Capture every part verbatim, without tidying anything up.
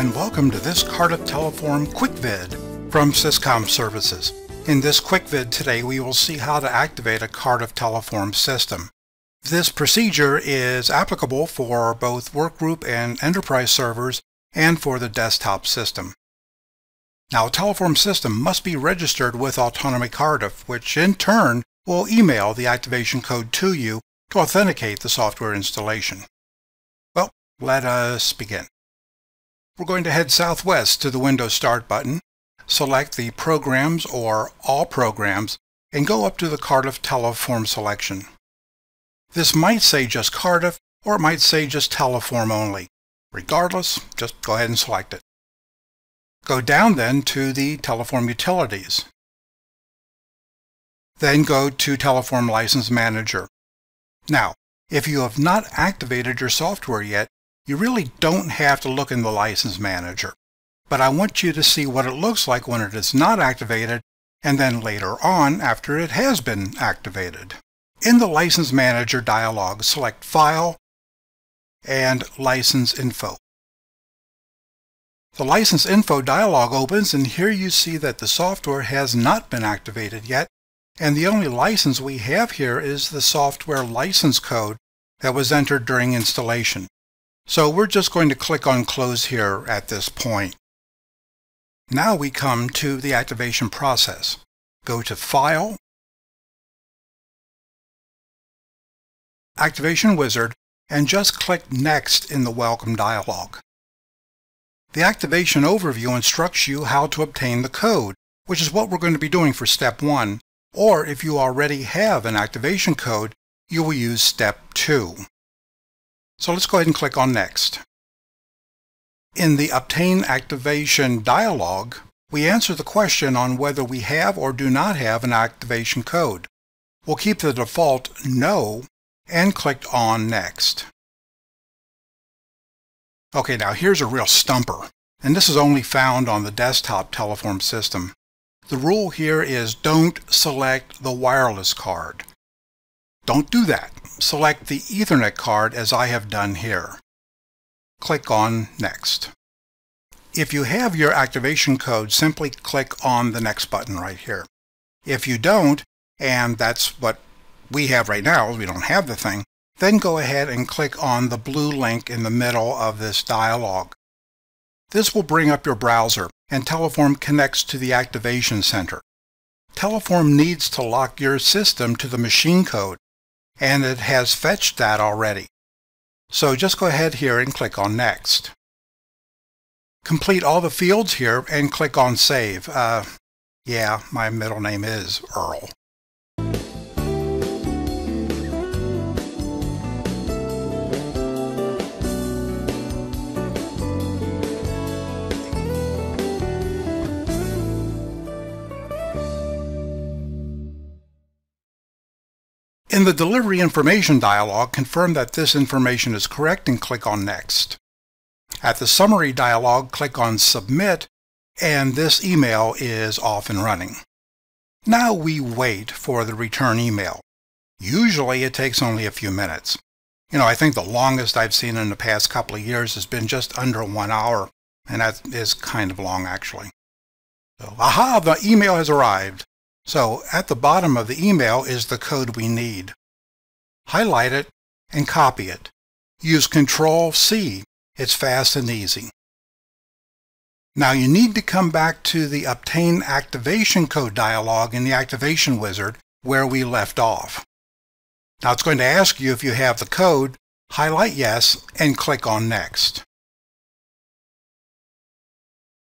and welcome to this Cardiff Teleform Quick Vid from SysCom Services. In this Quick Vid today, we will see how to activate a Cardiff Teleform system. This procedure is applicable for both workgroup and enterprise servers and for the desktop system. Now, a Teleform system must be registered with Autonomy Cardiff, which in turn will email the activation code to you to authenticate the software installation. Well, let us begin. We're going to head southwest to the Windows Start button, select the Programs or All Programs, and go up to the Cardiff Teleform selection. This might say just Cardiff, or it might say just Teleform only. Regardless, just go ahead and select it. Go down then to the Teleform Utilities. Then go to Teleform License Manager. Now, if you have not activated your software yet, you really don't have to look in the License Manager. But I want you to see what it looks like when it is not activated, and then later on after it has been activated. In the License Manager dialog, select File and License Info. The License Info dialog opens, and here you see that the software has not been activated yet, and the only license we have here is the software license code that was entered during installation. So we're just going to click on Close here at this point. Now we come to the activation process. Go to File, Activation Wizard, and just click Next in the Welcome dialog. The Activation Overview instructs you how to obtain the code, which is what we're going to be doing for Step one, or if you already have an activation code, you will use Step two. So let's go ahead and click on Next. In the Obtain Activation dialog, we answer the question on whether we have or do not have an activation code. We'll keep the default No and click on Next. Okay, now here's a real stumper, and this is only found on the desktop Teleform system. The rule here is don't select the wireless card. Don't do that. Select the Ethernet card as I have done here. Click on Next. If you have your activation code, simply click on the Next button right here. If you don't, and that's what we have right now, we don't have the thing, then go ahead and click on the blue link in the middle of this dialog. This will bring up your browser, and Teleform connects to the Activation Center. Teleform needs to lock your system to the machine code, and it has fetched that already. So just go ahead here and click on Next. Complete all the fields here and click on Save. Uh, yeah, my middle name is Earl. In the Delivery Information dialog, confirm that this information is correct and click on Next. At the Summary dialog, click on Submit, and this email is off and running. Now we wait for the return email. Usually it takes only a few minutes. You know, I think the longest I've seen in the past couple of years has been just under one hour, and that is kind of long actually. So, aha, the email has arrived. So, at the bottom of the email is the code we need. Highlight it and copy it. Use Control C. It's fast and easy. Now you need to come back to the Obtain Activation Code dialog in the Activation Wizard where we left off. Now it's going to ask you if you have the code. Highlight Yes and click on Next.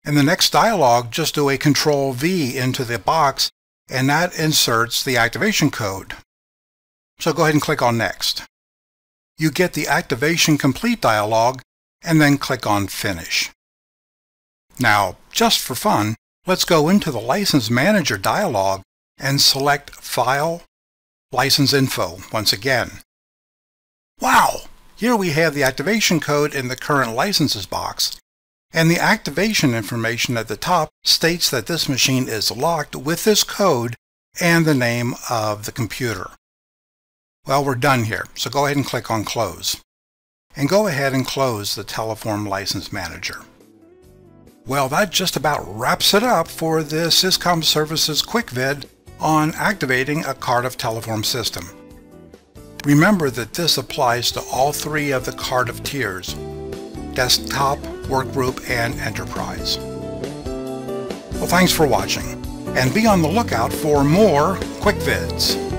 In the next dialog, just do a Control V into the box, and that inserts the activation code. So go ahead and click on Next. You get the Activation Complete dialog, and then click on Finish. Now, just for fun, let's go into the License Manager dialog and select File, License Info once again. Wow! Here we have the activation code in the Current Licenses box, and the activation information at the top states that this machine is locked with this code and the name of the computer. Well, we're done here, so go ahead and click on Close. And go ahead and close the Teleform License Manager. Well, that just about wraps it up for this SysCom Services Quick Vid on activating a Cardiff Teleform system. Remember that this applies to all three of the Cardiff tiers: Desktop, Workgroup, and Enterprise. Well, thanks for watching, and be on the lookout for more Quick Vids.